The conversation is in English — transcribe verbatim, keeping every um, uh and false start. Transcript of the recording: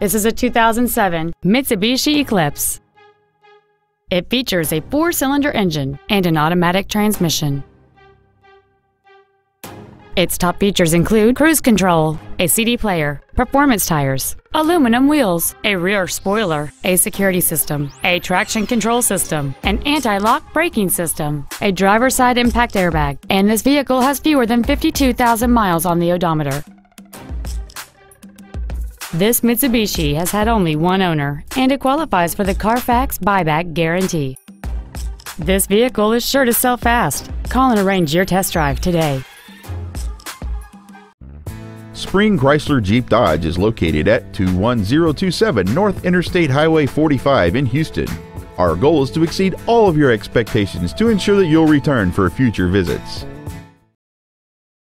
This is a two thousand seven Mitsubishi Eclipse. It features a four-cylinder engine and an automatic transmission. Its top features include cruise control, a C D player, performance tires, aluminum wheels, a rear spoiler, a security system, a traction control system, an anti-lock braking system, a driver's side impact airbag, and this vehicle has fewer than fifty-two thousand miles on the odometer. This Mitsubishi has had only one owner, and it qualifies for the Carfax buyback guarantee. This vehicle is sure to sell fast. Call and arrange your test drive today. Spring Chrysler Jeep Dodge is located at two one zero two seven North Interstate Highway forty-five in Houston. Our goal is to exceed all of your expectations to ensure that you'll return for future visits.